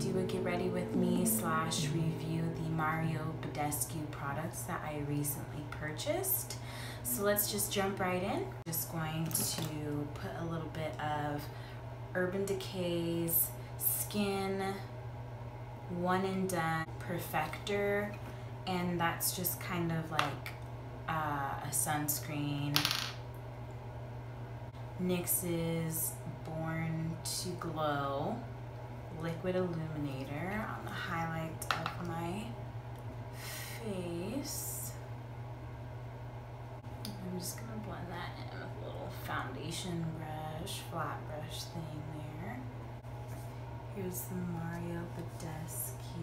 do a get ready with me slash review the Mario Badescu products that I recently purchased. So let's just jump right in. Just going to put a little bit of Urban Decay's Skin One and Done Perfector, and that's just kind of like a sunscreen. NYX's Born to Glow Liquid Illuminator on the highlight of my face. I'm just going to blend that in with a little foundation brush, flat brush thing there. Here's the Mario Badescu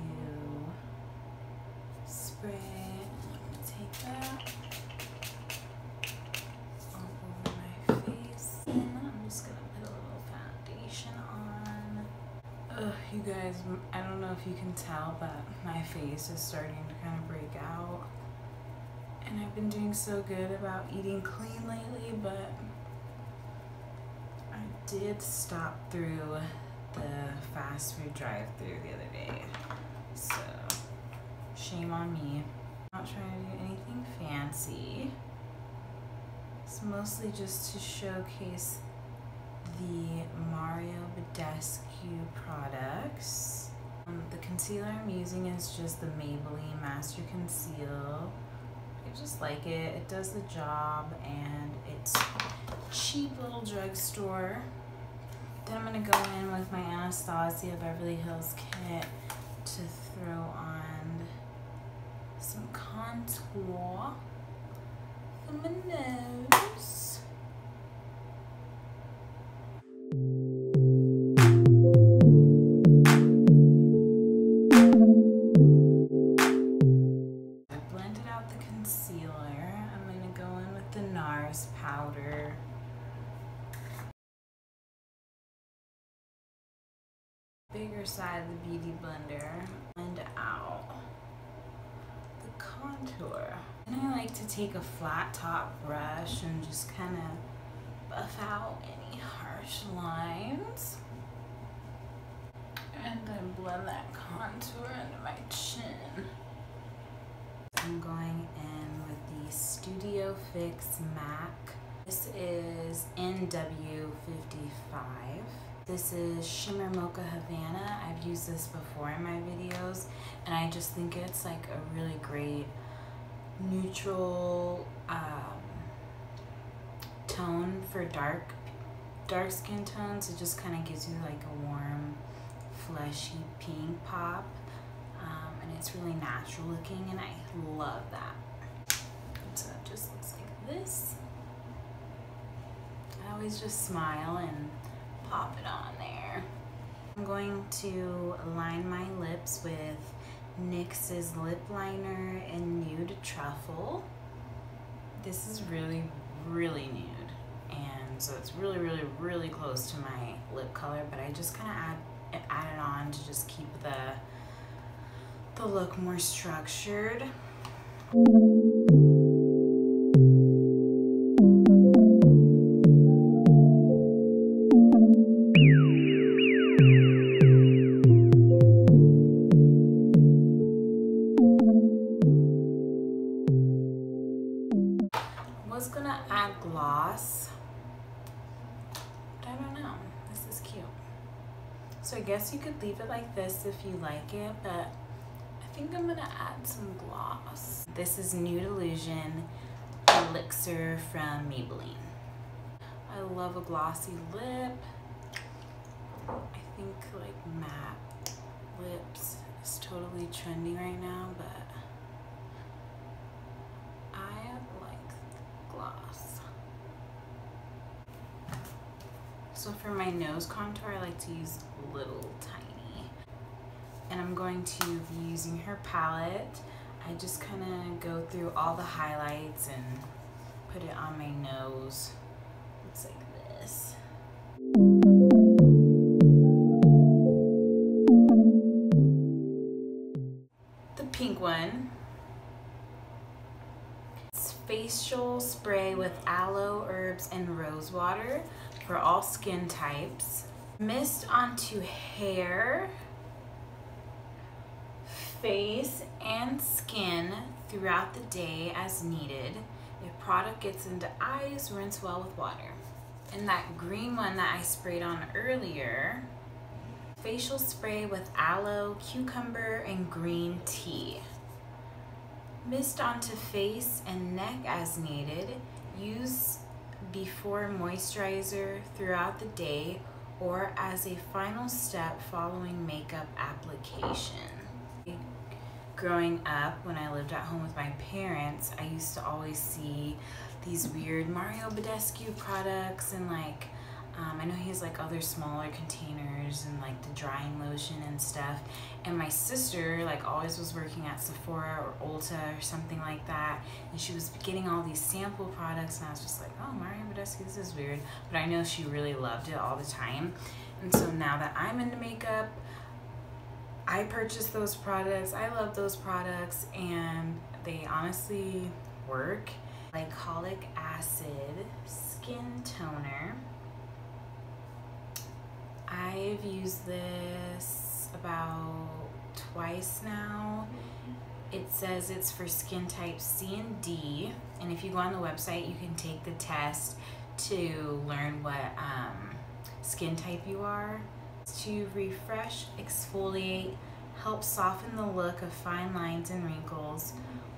spray. I'm going to take that all over my face. And then I'm just going to put a little foundation on. Ugh, you guys, I don't know if you can tell, but my face is starting to kind of break out. And I've been doing so good about eating clean lately, but I did stop through the fast food drive-thru the other day, so shame on me. I'm not trying to do anything fancy. It's mostly just to showcase the Mario Badescu products. The concealer I'm using is just the Maybelline Master Conceal. I just like it. It does the job, and it's cheap little drugstore. Then I'm going to go in with my Anastasia Beverly Hills kit to throw on some contour for my nose. I blended out the concealer. I'm going to go in with the NARS powder. Bigger side of the Beauty Blender, blend out the contour. And I like to take a flat top brush and just kind of buff out any harsh lines. And then blend that contour into my chin. I'm going in with the Studio Fix MAC. This is NW55. This is Shimmer Mocha Havana. I've used this before in my videos, and I just think it's like a really great neutral tone for dark skin tones. It just kind of gives you like a warm, fleshy pink pop, and it's really natural looking, and I love that. So it just looks like this. I always just smile and pop it on there. I'm going to line my lips with NYX's lip liner and Nude Truffle. This is really, really nude, and so it's really, really, really close to my lip color, but I just kind of add it on to just keep the look more structured. So I guess you could leave it like this if you like it, but I think I'm gonna add some gloss. This is Nude Illusion Elixir from Maybelline. I love a glossy lip. I think like matte lips is totally trendy right now, but I like gloss. So for my nose contour, I like to use Little Tiny. And I'm going to be using her palette. I just kind of go through all the highlights and put it on my nose. Looks like this. The pink one. It's facial spray with aloe, herbs, and rose water for all skin types. Mist onto hair. face and skin throughout the day as needed. If product gets into eyes, rinse well with water. And that green one that I sprayed on earlier, facial spray with aloe, cucumber, and green tea. Mist onto face and neck as needed. Use before moisturizer throughout the day or as a final step following makeup application. Growing up, when I lived at home with my parents, I used to always see these weird Mario Badescu products and like, I know he has like other smaller containers and like the drying lotion and stuff. And my sister like always was working at Sephora or Ulta or something like that. And she was getting all these sample products and I was just like, oh, Mario Badescu, this is weird. But I know she really loved it all the time. And so now that I'm into makeup, I purchased those products. I love those products and they honestly work. Glycolic Acid Skin Toner. I've used this about twice now. It says it's for skin types C and D, and if you go on the website you can take the test to learn what skin type you are. To refresh, exfoliate, help soften the look of fine lines and wrinkles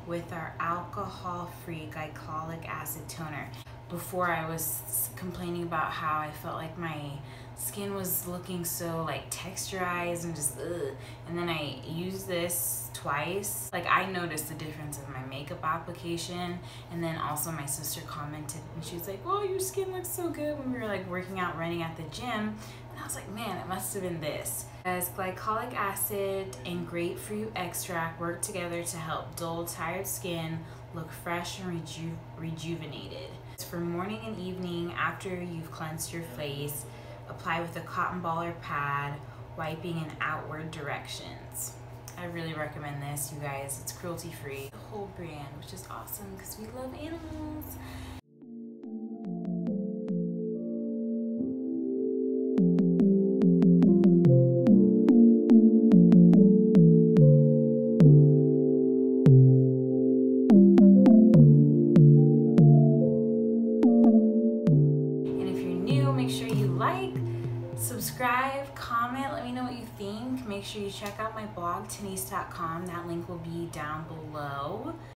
with our alcohol-free glycolic acid toner. Before I was complaining about how I felt like my skin was looking so like texturized and just ugh. And then I used this twice. Like I noticed the difference in my makeup application. And then also my sister commented and she was like, "Whoa, your skin looks so good," when we were like working out, running at the gym. And I was like, man, it must have been this. As glycolic acid and grapefruit extract work together to help dull, tired skin look fresh and rejuvenated. For morning and evening after you've cleansed your face, apply with a cotton ball or pad, wiping in outward directions. I really recommend this, you guys. It's cruelty free. The whole brand, which is awesome because we love animals. Subscribe, comment, let me know what you think. Make sure you check out my blog, tenyce.com. That link will be down below.